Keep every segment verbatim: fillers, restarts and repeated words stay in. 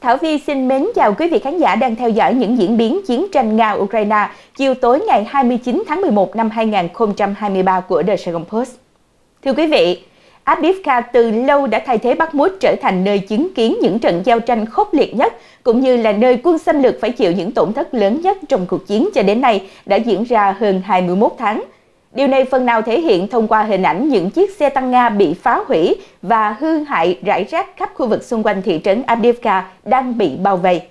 Thảo Vy xin mến chào quý vị khán giả đang theo dõi những diễn biến chiến tranh Nga-Ukraine chiều tối ngày hai mươi chín tháng mười một năm hai nghìn không trăm hai mươi ba của The Saigon Post. Thưa quý vị, Avdiivka từ lâu đã thay thế Bakhmut trở thành nơi chứng kiến những trận giao tranh khốc liệt nhất, cũng như là nơi quân xâm lược phải chịu những tổn thất lớn nhất trong cuộc chiến cho đến nay đã diễn ra hơn hai mươi mốt tháng. Điều này phần nào thể hiện thông qua hình ảnh những chiếc xe tăng Nga bị phá hủy và hư hại rải rác khắp khu vực xung quanh thị trấn Avdiivka đang bị bao vây.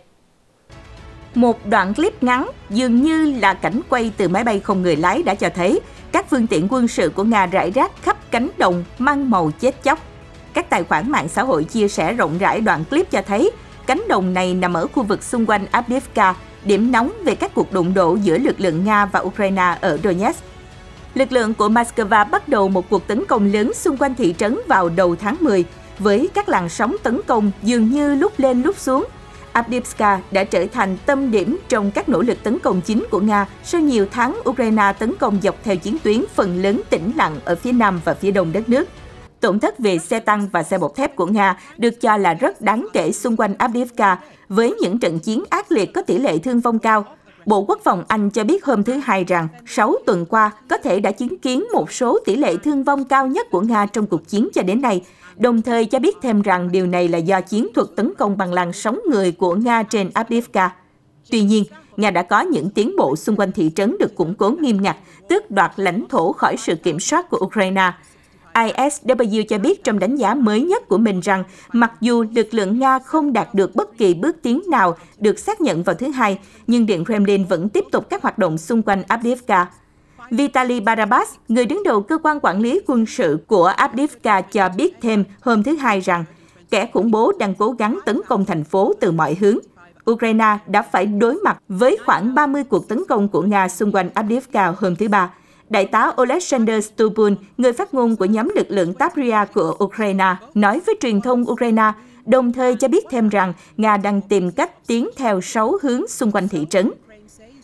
Một đoạn clip ngắn dường như là cảnh quay từ máy bay không người lái đã cho thấy các phương tiện quân sự của Nga rải rác khắp cánh đồng mang màu chết chóc. Các tài khoản mạng xã hội chia sẻ rộng rãi đoạn clip cho thấy cánh đồng này nằm ở khu vực xung quanh Avdiivka, điểm nóng về các cuộc đụng độ giữa lực lượng Nga và Ukraine ở Donetsk. Lực lượng của Moscow bắt đầu một cuộc tấn công lớn xung quanh thị trấn vào đầu tháng mười, với các làn sóng tấn công dường như lúc lên lúc xuống. Avdiivka đã trở thành tâm điểm trong các nỗ lực tấn công chính của Nga sau nhiều tháng Ukraine tấn công dọc theo chiến tuyến phần lớn tĩnh lặng ở phía nam và phía đông đất nước. Tổn thất về xe tăng và xe bọc thép của Nga được cho là rất đáng kể xung quanh Avdiivka, với những trận chiến ác liệt có tỷ lệ thương vong cao. Bộ Quốc phòng Anh cho biết hôm thứ Hai rằng sáu tuần qua có thể đã chứng kiến một số tỷ lệ thương vong cao nhất của Nga trong cuộc chiến cho đến nay, đồng thời cho biết thêm rằng điều này là do chiến thuật tấn công bằng làn sóng người của Nga trên Avdiivka. Tuy nhiên, Nga đã có những tiến bộ xung quanh thị trấn được củng cố nghiêm ngặt, tước đoạt lãnh thổ khỏi sự kiểm soát của Ukraine. i ét vê cho biết trong đánh giá mới nhất của mình rằng mặc dù lực lượng Nga không đạt được bất kỳ bước tiến nào được xác nhận vào thứ Hai, nhưng Điện Kremlin vẫn tiếp tục các hoạt động xung quanh Avdiivka. Vitali Barabas, người đứng đầu cơ quan quản lý quân sự của Avdiivka, cho biết thêm hôm thứ Hai rằng kẻ khủng bố đang cố gắng tấn công thành phố từ mọi hướng. Ukraine đã phải đối mặt với khoảng ba mươi cuộc tấn công của Nga xung quanh Avdiivka hôm thứ Ba. Đại tá Oleksandr Stupun, người phát ngôn của nhóm lực lượng Tavria của Ukraine, nói với truyền thông Ukraine, đồng thời cho biết thêm rằng Nga đang tìm cách tiến theo sáu hướng xung quanh thị trấn.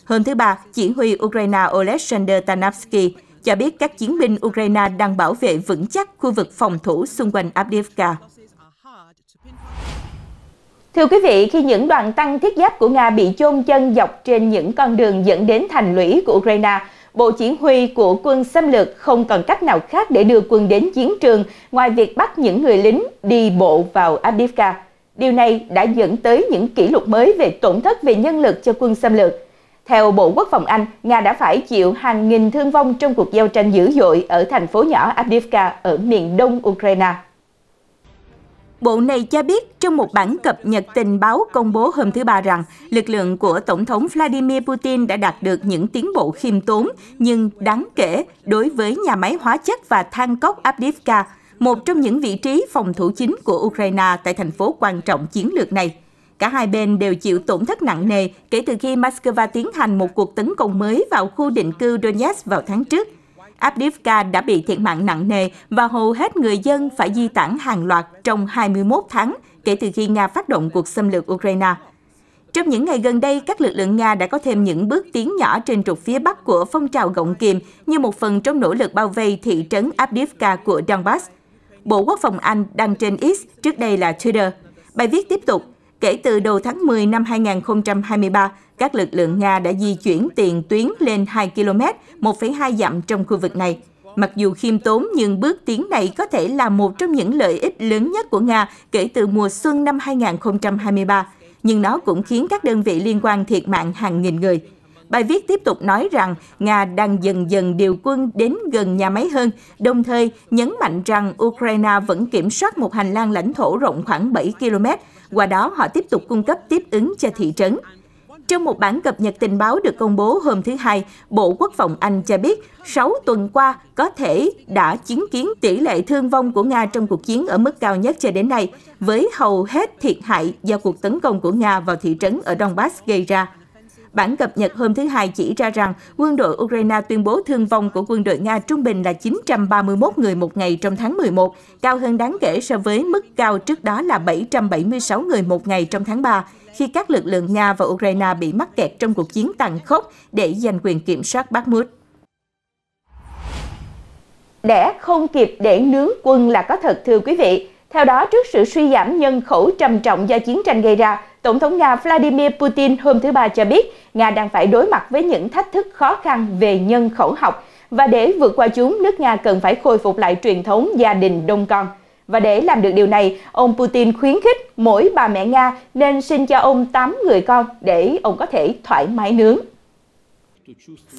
Hôm thứ Ba, chỉ huy Ukraine Oleksandr Tarnavsky cho biết các chiến binh Ukraine đang bảo vệ vững chắc khu vực phòng thủ xung quanh Avdiivka. Thưa quý vị, khi những đoàn tăng thiết giáp của Nga bị chôn chân dọc trên những con đường dẫn đến thành lũy của Ukraine, Bộ Chỉ huy của quân xâm lược không còn cách nào khác để đưa quân đến chiến trường ngoài việc bắt những người lính đi bộ vào Avdiivka. Điều này đã dẫn tới những kỷ lục mới về tổn thất về nhân lực cho quân xâm lược. Theo Bộ Quốc phòng Anh, Nga đã phải chịu hàng nghìn thương vong trong cuộc giao tranh dữ dội ở thành phố nhỏ Avdiivka ở miền đông Ukraine. Bộ này cho biết trong một bản cập nhật tình báo công bố hôm thứ Ba rằng lực lượng của Tổng thống Vladimir Putin đã đạt được những tiến bộ khiêm tốn nhưng đáng kể đối với nhà máy hóa chất và than cốc Avdiivka, một trong những vị trí phòng thủ chính của Ukraine tại thành phố quan trọng chiến lược này. Cả hai bên đều chịu tổn thất nặng nề kể từ khi Moscow tiến hành một cuộc tấn công mới vào khu định cư Donetsk vào tháng trước. Avdiivka đã bị thiệt mạng nặng nề và hầu hết người dân phải di tản hàng loạt trong hai mươi mốt tháng kể từ khi Nga phát động cuộc xâm lược Ukraine. Trong những ngày gần đây, các lực lượng Nga đã có thêm những bước tiến nhỏ trên trục phía bắc của phong trào Gọng Kìm như một phần trong nỗ lực bao vây thị trấn Avdiivka của Donbass. Bộ Quốc phòng Anh đăng trên X, trước đây là Twitter. Bài viết tiếp tục, kể từ đầu tháng mười năm hai nghìn không trăm hai mươi ba, các lực lượng Nga đã di chuyển tiền tuyến lên hai ki lô mét, một phẩy hai dặm trong khu vực này. Mặc dù khiêm tốn nhưng bước tiến này có thể là một trong những lợi ích lớn nhất của Nga kể từ mùa xuân năm hai nghìn không trăm hai mươi ba, nhưng nó cũng khiến các đơn vị liên quan thiệt mạng hàng nghìn người. Bài viết tiếp tục nói rằng Nga đang dần dần điều quân đến gần nhà máy hơn, đồng thời nhấn mạnh rằng Ukraine vẫn kiểm soát một hành lang lãnh thổ rộng khoảng bảy ki lô mét, qua đó họ tiếp tục cung cấp tiếp ứng cho thị trấn. Trong một bản cập nhật tình báo được công bố hôm thứ Hai, Bộ Quốc phòng Anh cho biết sáu tuần qua có thể đã chứng kiến tỷ lệ thương vong của Nga trong cuộc chiến ở mức cao nhất cho đến nay, với hầu hết thiệt hại do cuộc tấn công của Nga vào thị trấn ở Donbass gây ra. Bản cập nhật hôm thứ Hai chỉ ra rằng quân đội Ukraine tuyên bố thương vong của quân đội Nga trung bình là chín trăm ba mươi mốt người một ngày trong tháng mười một, cao hơn đáng kể so với mức cao trước đó là bảy trăm bảy mươi sáu người một ngày trong tháng ba, khi các lực lượng Nga và Ukraine bị mắc kẹt trong cuộc chiến tàn khốc để giành quyền kiểm soát Bakhmut. Đẻ không kịp để nướng quân là có thật, thưa quý vị. Theo đó, trước sự suy giảm nhân khẩu trầm trọng do chiến tranh gây ra, Tổng thống Nga Vladimir Putin hôm thứ Ba cho biết Nga đang phải đối mặt với những thách thức khó khăn về nhân khẩu học, và để vượt qua chúng, nước Nga cần phải khôi phục lại truyền thống gia đình đông con. Và để làm được điều này, ông Putin khuyến khích mỗi bà mẹ Nga nên sinh cho ông tám người con để ông có thể thoải mái nướng.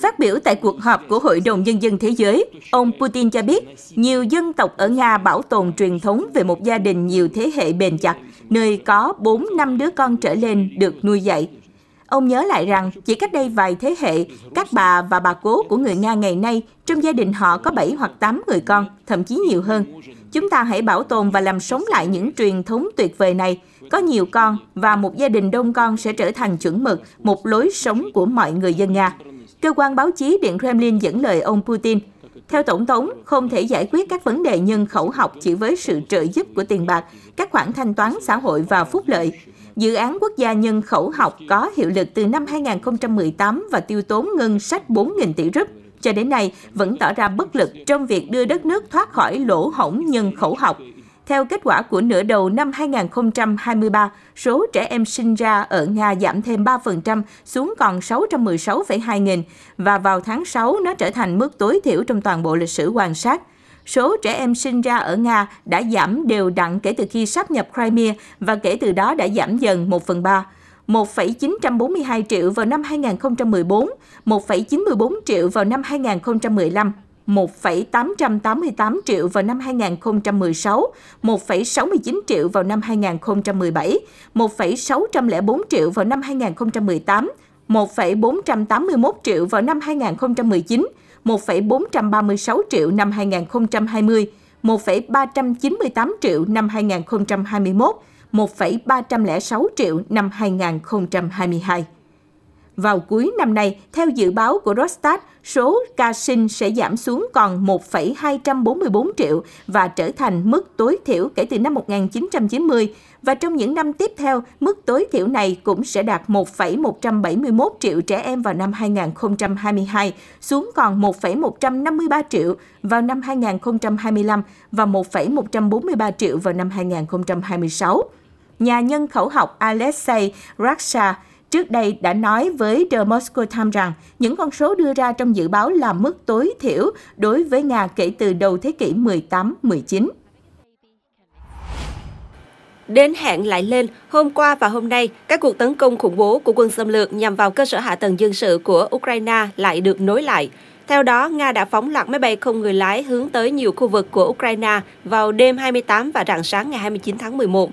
Phát biểu tại cuộc họp của Hội đồng Nhân dân Thế giới, ông Putin cho biết nhiều dân tộc ở Nga bảo tồn truyền thống về một gia đình nhiều thế hệ bền chặt, nơi có bốn năm đứa con trở lên được nuôi dạy. Ông nhớ lại rằng chỉ cách đây vài thế hệ, các bà và bà cố của người Nga ngày nay trong gia đình họ có bảy hoặc tám người con, thậm chí nhiều hơn. Chúng ta hãy bảo tồn và làm sống lại những truyền thống tuyệt vời này. Có nhiều con và một gia đình đông con sẽ trở thành chuẩn mực, một lối sống của mọi người dân Nga. Cơ quan báo chí Điện Kremlin dẫn lời ông Putin. Theo Tổng thống, không thể giải quyết các vấn đề nhân khẩu học chỉ với sự trợ giúp của tiền bạc, các khoản thanh toán xã hội và phúc lợi. Dự án quốc gia nhân khẩu học có hiệu lực từ năm hai nghìn không trăm mười tám và tiêu tốn ngân sách bốn nghìn tỷ rúp. Cho đến nay, vẫn tỏ ra bất lực trong việc đưa đất nước thoát khỏi lỗ hổng nhân khẩu học. Theo kết quả của nửa đầu năm hai nghìn không trăm hai mươi ba, số trẻ em sinh ra ở Nga giảm thêm ba phần trăm xuống còn sáu trăm mười sáu phẩy hai nghìn, và vào tháng sáu nó trở thành mức tối thiểu trong toàn bộ lịch sử quan sát. Số trẻ em sinh ra ở Nga đã giảm đều đặn kể từ khi sáp nhập Crimea và kể từ đó đã giảm dần một phần ba. một phẩy chín bốn hai triệu vào năm hai nghìn không trăm mười bốn, một phẩy chín bốn triệu vào năm hai nghìn không trăm mười lăm, một phẩy tám tám tám triệu vào năm hai nghìn không trăm mười sáu, một phẩy sáu chín triệu vào năm hai nghìn không trăm mười bảy, một phẩy sáu không bốn triệu vào năm hai nghìn không trăm mười tám, một phẩy bốn tám mốt triệu vào năm hai nghìn không trăm mười chín, một phẩy bốn ba sáu triệu năm hai nghìn không trăm hai mươi, một phẩy ba chín tám triệu năm hai nghìn không trăm hai mươi mốt, một phẩy ba không sáu triệu năm hai nghìn không trăm hai mươi hai. Vào cuối năm nay, theo dự báo của Rosstat, số ca sinh sẽ giảm xuống còn một phẩy hai bốn bốn triệu và trở thành mức tối thiểu kể từ năm một nghìn chín trăm chín mươi. Và trong những năm tiếp theo, mức tối thiểu này cũng sẽ đạt một phẩy một bảy mốt triệu trẻ em vào năm hai nghìn không trăm hai mươi hai, xuống còn một phẩy một năm ba triệu vào năm hai nghìn không trăm hai mươi lăm và một phẩy một bốn ba triệu vào năm hai nghìn không trăm hai mươi sáu. Nhà nhân khẩu học Alexei Raksha trước đây đã nói với The Moscow Times rằng những con số đưa ra trong dự báo là mức tối thiểu đối với Nga kể từ đầu thế kỷ mười tám mười chín. Đến hẹn lại lên, hôm qua và hôm nay, các cuộc tấn công khủng bố của quân xâm lược nhằm vào cơ sở hạ tầng dân sự của Ukraine lại được nối lại. Theo đó, Nga đã phóng loạt máy bay không người lái hướng tới nhiều khu vực của Ukraine vào đêm hai mươi tám và rạng sáng ngày hai mươi chín tháng mười một.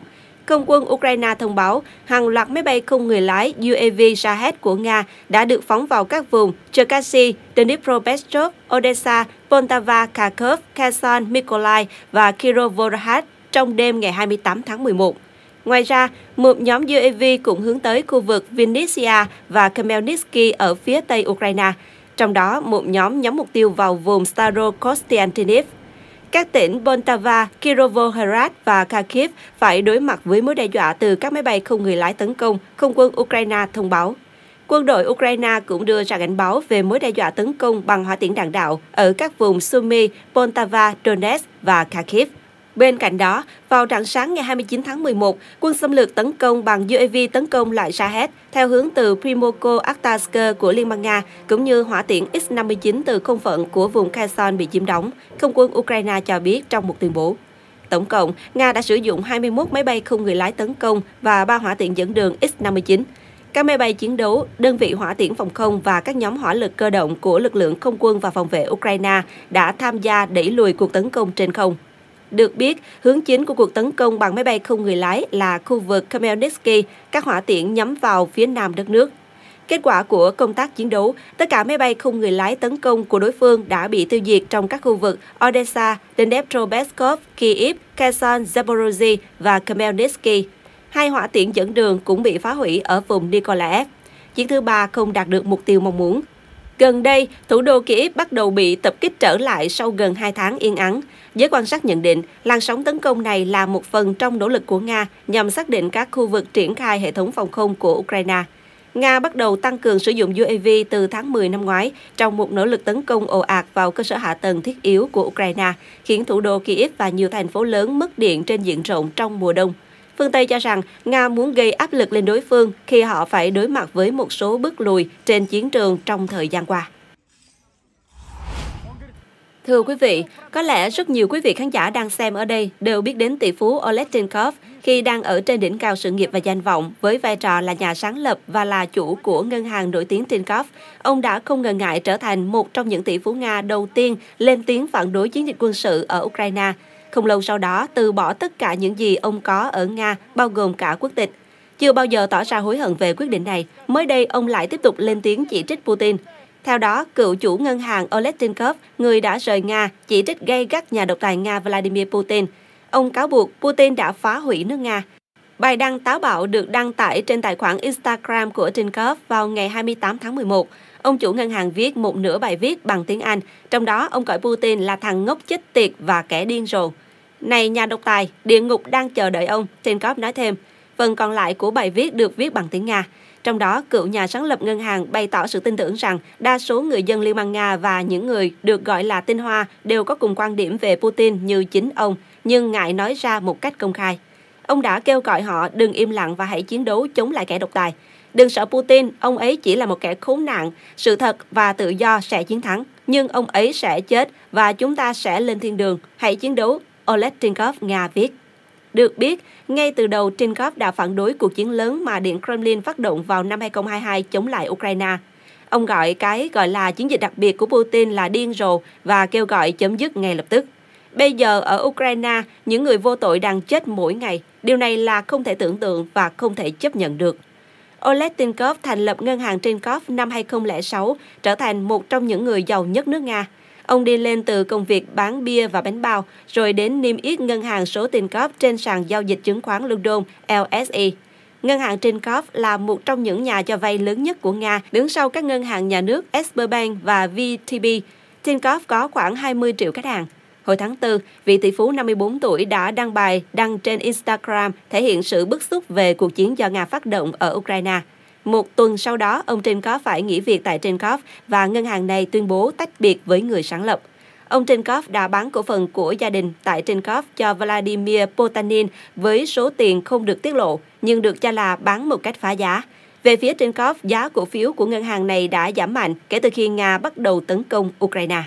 Không quân Ukraine thông báo hàng loạt máy bay không người lái u a vê Shahed của Nga đã được phóng vào các vùng Cherkasy, Dnipropetrov, Odessa, Poltava, Kharkiv, Kherson, Mykolaiv và Kirovohrad trong đêm ngày hai mươi tám tháng mười một. Ngoài ra, một nhóm u a vê cũng hướng tới khu vực Vinnytsia và Khmelnytsky ở phía tây Ukraine, trong đó một nhóm nhắm mục tiêu vào vùng Starokostiantiniv. Các tỉnh Poltava, Kirovohrad và Kharkiv phải đối mặt với mối đe dọa từ các máy bay không người lái tấn công, không quân Ukraine thông báo. Quân đội Ukraine cũng đưa ra cảnh báo về mối đe dọa tấn công bằng hỏa tiễn đạn đạo ở các vùng Sumy, Poltava, Donetsk và Kharkiv. Bên cạnh đó, vào rạng sáng ngày hai mươi chín tháng mười một, quân xâm lược tấn công bằng u a vê tấn công lại Shahed theo hướng từ Primorsko-Ахтарsk của Liên bang Nga, cũng như hỏa tiễn ích năm mươi chín từ không phận của vùng Kherson bị chiếm đóng, không quân Ukraine cho biết trong một tuyên bố. Tổng cộng, Nga đã sử dụng hai mươi mốt máy bay không người lái tấn công và ba hỏa tiễn dẫn đường ích năm mươi chín. Các máy bay chiến đấu, đơn vị hỏa tiễn phòng không và các nhóm hỏa lực cơ động của lực lượng không quân và phòng vệ Ukraine đã tham gia đẩy lùi cuộc tấn công trên không. Được biết, hướng chính của cuộc tấn công bằng máy bay không người lái là khu vực Khmelnytsky, các hỏa tiễn nhắm vào phía nam đất nước. Kết quả của công tác chiến đấu, tất cả máy bay không người lái tấn công của đối phương đã bị tiêu diệt trong các khu vực Odessa, Dnipropetrovsk, Kyiv, Kherson, Zaporozhye và Khmelnytsky. Hai hỏa tiễn dẫn đường cũng bị phá hủy ở vùng Nikolaev. Chiến thứ ba không đạt được mục tiêu mong muốn. Gần đây, thủ đô Kyiv bắt đầu bị tập kích trở lại sau gần hai tháng yên ắng. Giới quan sát nhận định, làn sóng tấn công này là một phần trong nỗ lực của Nga nhằm xác định các khu vực triển khai hệ thống phòng không của Ukraine. Nga bắt đầu tăng cường sử dụng u a vê từ tháng mười năm ngoái trong một nỗ lực tấn công ồ ạt vào cơ sở hạ tầng thiết yếu của Ukraine, khiến thủ đô Kyiv và nhiều thành phố lớn mất điện trên diện rộng trong mùa đông. Phương Tây cho rằng Nga muốn gây áp lực lên đối phương khi họ phải đối mặt với một số bước lùi trên chiến trường trong thời gian qua. Thưa quý vị, có lẽ rất nhiều quý vị khán giả đang xem ở đây đều biết đến tỷ phú Oleg Tinkov khi đang ở trên đỉnh cao sự nghiệp và danh vọng với vai trò là nhà sáng lập và là chủ của ngân hàng nổi tiếng Tinkoff. Ông đã không ngần ngại trở thành một trong những tỷ phú Nga đầu tiên lên tiếng phản đối chiến dịch quân sự ở Ukraine. Không lâu sau đó, từ bỏ tất cả những gì ông có ở Nga, bao gồm cả quốc tịch. Chưa bao giờ tỏ ra hối hận về quyết định này, mới đây ông lại tiếp tục lên tiếng chỉ trích Putin. Theo đó, cựu chủ ngân hàng Oleg Tinkov, người đã rời Nga, chỉ trích gay gắt nhà độc tài Nga Vladimir Putin. Ông cáo buộc Putin đã phá hủy nước Nga. Bài đăng táo bạo được đăng tải trên tài khoản Instagram của Tinkov vào ngày hai mươi tám tháng mười một. Ông chủ ngân hàng viết một nửa bài viết bằng tiếng Anh, trong đó ông gọi Putin là thằng ngốc chết tiệt và kẻ điên rồ. Này nhà độc tài, địa ngục đang chờ đợi ông, Tinkov nói thêm. Phần còn lại của bài viết được viết bằng tiếng Nga. Trong đó, cựu nhà sáng lập ngân hàng bày tỏ sự tin tưởng rằng đa số người dân Liên bang Nga và những người được gọi là tinh hoa đều có cùng quan điểm về Putin như chính ông, nhưng ngại nói ra một cách công khai. Ông đã kêu gọi họ đừng im lặng và hãy chiến đấu chống lại kẻ độc tài. Đừng sợ Putin, ông ấy chỉ là một kẻ khốn nạn, sự thật và tự do sẽ chiến thắng. Nhưng ông ấy sẽ chết và chúng ta sẽ lên thiên đường. Hãy chiến đấu, Oleg Tinkov, Nga viết. Được biết, ngay từ đầu Tinkov đã phản đối cuộc chiến lớn mà Điện Kremlin phát động vào năm hai không hai hai chống lại Ukraine. Ông gọi cái gọi là chiến dịch đặc biệt của Putin là điên rồ và kêu gọi chấm dứt ngay lập tức. Bây giờ ở Ukraine, những người vô tội đang chết mỗi ngày. Điều này là không thể tưởng tượng và không thể chấp nhận được. Oleg Tinkov thành lập ngân hàng Tinkov năm hai không không sáu, trở thành một trong những người giàu nhất nước Nga. Ông đi lên từ công việc bán bia và bánh bao, rồi đến niêm yết ngân hàng số Tinkov trên sàn giao dịch chứng khoán London L S E. Ngân hàng Tinkov là một trong những nhà cho vay lớn nhất của Nga, đứng sau các ngân hàng nhà nước Sberbank và vê tê bê. Tinkov có khoảng hai mươi triệu khách hàng. Hồi tháng tư, vị tỷ phú năm mươi bốn tuổi đã đăng bài đăng trên Instagram thể hiện sự bức xúc về cuộc chiến do Nga phát động ở Ukraine. Một tuần sau đó, ông Tinkov phải nghỉ việc tại Tinkov và ngân hàng này tuyên bố tách biệt với người sáng lập. Ông Tinkov đã bán cổ phần của gia đình tại Tinkov cho Vladimir Potanin với số tiền không được tiết lộ, nhưng được cho là bán một cách phá giá. Về phía Tinkov, giá cổ phiếu của ngân hàng này đã giảm mạnh kể từ khi Nga bắt đầu tấn công Ukraine.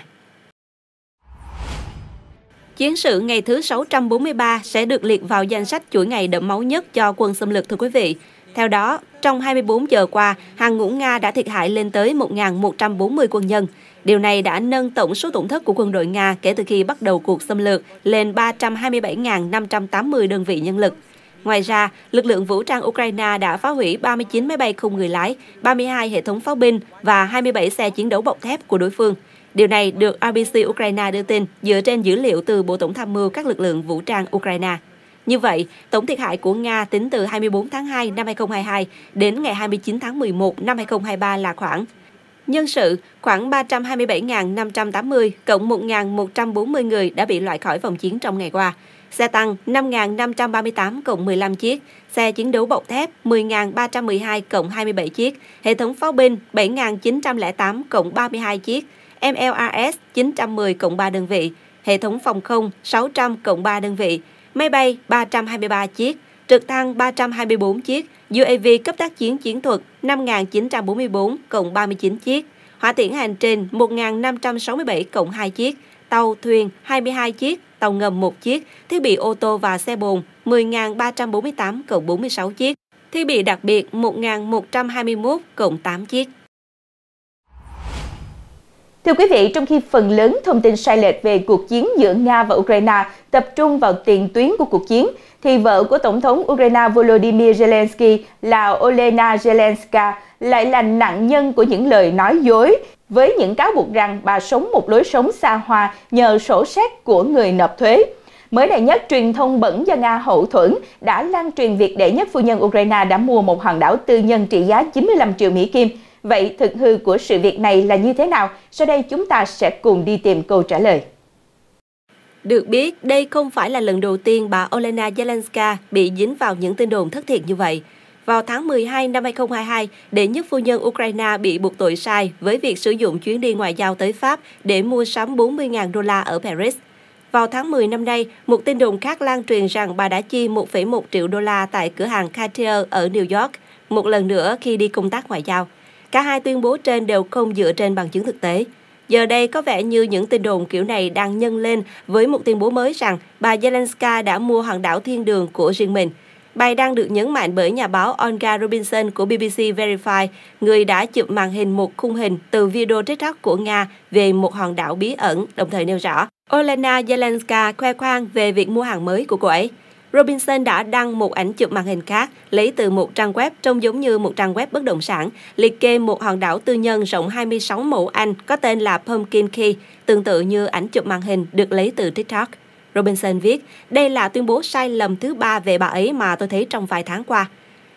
Chiến sự ngày thứ sáu trăm bốn mươi ba sẽ được liệt vào danh sách chuỗi ngày đẫm máu nhất cho quân xâm lược, thưa quý vị. Theo đó, trong hai mươi bốn giờ qua, hàng ngũ Nga đã thiệt hại lên tới một nghìn một trăm bốn mươi quân nhân. Điều này đã nâng tổng số tổn thất của quân đội Nga kể từ khi bắt đầu cuộc xâm lược lên ba trăm hai mươi bảy nghìn năm trăm tám mươi đơn vị nhân lực. Ngoài ra, lực lượng vũ trang Ukraine đã phá hủy ba mươi chín máy bay không người lái, ba mươi hai hệ thống pháo binh và hai mươi bảy xe chiến đấu bọc thép của đối phương. Điều này được rờ bê xê Ukraine đưa tin dựa trên dữ liệu từ Bộ Tổng tham mưu các lực lượng vũ trang Ukraine. Như vậy, tổng thiệt hại của Nga tính từ hai mươi bốn tháng hai năm hai không hai hai đến ngày hai mươi chín tháng mười một năm hai không hai ba là khoảng nhân sự khoảng ba trăm hai mươi bảy nghìn năm trăm tám mươi cộng một nghìn một trăm bốn mươi người đã bị loại khỏi vòng chiến trong ngày qua, xe tăng năm nghìn năm trăm ba mươi tám cộng mười lăm chiếc, xe chiến đấu bọc thép mười nghìn ba trăm mười hai cộng hai mươi bảy chiếc, hệ thống pháo binh bảy nghìn chín trăm lẻ tám cộng ba mươi hai chiếc, em lờ rờ ét chín trăm mười cộng ba đơn vị, hệ thống phòng không sáu trăm cộng ba đơn vị, máy bay ba trăm hai mươi ba chiếc, trực thăng ba trăm hai mươi bốn chiếc, u a vê cấp tác chiến chiến thuật năm nghìn chín trăm bốn mươi bốn cộng ba mươi chín chiếc, hỏa tiễn hành trình một nghìn năm trăm sáu mươi bảy cộng hai chiếc, tàu thuyền hai mươi hai chiếc, tàu ngầm một chiếc, thiết bị ô tô và xe bồn mười nghìn ba trăm bốn mươi tám cộng bốn mươi sáu chiếc, thiết bị đặc biệt một nghìn một trăm hai mươi mốt cộng tám chiếc. Thưa quý vị, trong khi phần lớn thông tin sai lệch về cuộc chiến giữa Nga và Ukraine tập trung vào tiền tuyến của cuộc chiến, thì vợ của Tổng thống Ukraine Volodymyr Zelensky là Olena Zelenska lại là nạn nhân của những lời nói dối, với những cáo buộc rằng bà sống một lối sống xa hoa nhờ sổ sách của người nộp thuế. Mới đây nhất, truyền thông bẩn do Nga hậu thuẫn đã lan truyền việc đệ nhất phu nhân Ukraine đã mua một hòn đảo tư nhân trị giá chín mươi lăm triệu Mỹ Kim. Vậy thực hư của sự việc này là như thế nào? Sau đây chúng ta sẽ cùng đi tìm câu trả lời. Được biết, đây không phải là lần đầu tiên bà Olena Zelenska bị dính vào những tin đồn thất thiệt như vậy. Vào tháng mười hai năm hai không hai hai, đệ nhất phu nhân Ukraine bị buộc tội sai với việc sử dụng chuyến đi ngoại giao tới Pháp để mua sắm bốn mươi nghìn đô la ở Paris. Vào tháng mười năm nay, một tin đồn khác lan truyền rằng bà đã chi một phẩy một triệu đô la tại cửa hàng Cartier ở New York một lần nữa khi đi công tác ngoại giao. Cả hai tuyên bố trên đều không dựa trên bằng chứng thực tế. Giờ đây có vẻ như những tin đồn kiểu này đang nhân lên với một tuyên bố mới rằng bà Zelenska đã mua hòn đảo thiên đường của riêng mình. Bài đang được nhấn mạnh bởi nhà báo Olga Robinson của bê bê xê Verify, người đã chụp màn hình một khung hình từ video TikTok của Nga về một hòn đảo bí ẩn, đồng thời nêu rõ Olena Zelenska khoe khoang về việc mua hàng mới của cô ấy. Robinson đã đăng một ảnh chụp màn hình khác, lấy từ một trang web trông giống như một trang web bất động sản, liệt kê một hòn đảo tư nhân rộng hai mươi sáu mẫu Anh có tên là Pumpkin Key, tương tự như ảnh chụp màn hình được lấy từ TikTok. Robinson viết, đây là tuyên bố sai lầm thứ ba về bà ấy mà tôi thấy trong vài tháng qua.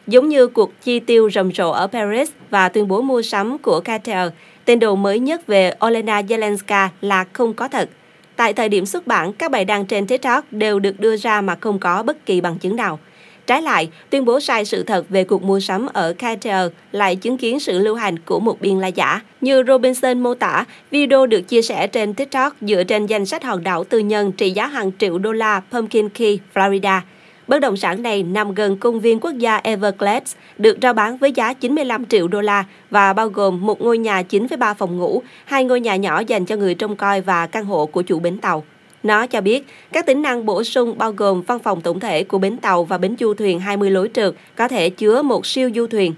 Giống như cuộc chi tiêu rầm rộ ở Paris và tuyên bố mua sắm của Qatar, tin đồn mới nhất về Olena Zelenska là không có thật. Tại thời điểm xuất bản, các bài đăng trên TikTok đều được đưa ra mà không có bất kỳ bằng chứng nào. Trái lại, tuyên bố sai sự thật về cuộc mua sắm ở Qatar lại chứng kiến sự lưu hành của một biên la giả. Như Robinson mô tả, video được chia sẻ trên TikTok dựa trên danh sách hòn đảo tư nhân trị giá hàng triệu đô la Pumpkin Key, Florida. Bất động sản này nằm gần công viên quốc gia Everglades, được rao bán với giá chín mươi lăm triệu đô la và bao gồm một ngôi nhà chín phẩy ba phòng ngủ, hai ngôi nhà nhỏ dành cho người trông coi và căn hộ của chủ bến tàu. Nó cho biết, các tính năng bổ sung bao gồm văn phòng tổng thể của bến tàu và bến du thuyền hai mươi lối trượt, có thể chứa một siêu du thuyền.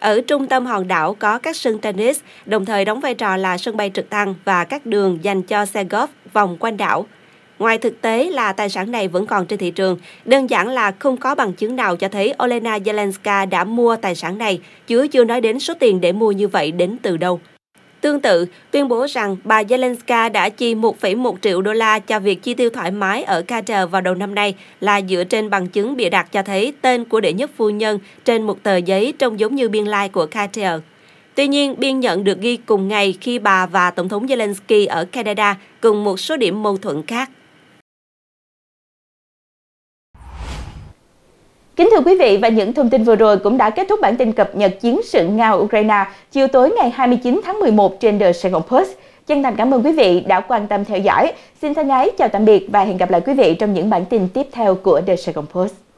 Ở trung tâm hòn đảo có các sân tennis, đồng thời đóng vai trò là sân bay trực thăng và các đường dành cho xe golf vòng quanh đảo. Ngoài thực tế là tài sản này vẫn còn trên thị trường, đơn giản là không có bằng chứng nào cho thấy Olena Zelenska đã mua tài sản này, chứ chưa nói đến số tiền để mua như vậy đến từ đâu. Tương tự, tuyên bố rằng bà Zelenska đã chi một phẩy một triệu đô la cho việc chi tiêu thoải mái ở Qatar vào đầu năm nay là dựa trên bằng chứng bịa đặt cho thấy tên của đệ nhất phu nhân trên một tờ giấy trông giống như biên lai của Qatar. Tuy nhiên, biên nhận được ghi cùng ngày khi bà và Tổng thống Zelensky ở Canada cùng một số điểm mâu thuẫn khác. Kính thưa quý vị, và những thông tin vừa rồi cũng đã kết thúc bản tin cập nhật chiến sự Nga-Ukraine chiều tối ngày hai mươi chín tháng mười một trên The Saigon Post. Chân thành cảm ơn quý vị đã quan tâm theo dõi. Xin thân ái chào tạm biệt và hẹn gặp lại quý vị trong những bản tin tiếp theo của The Saigon Post.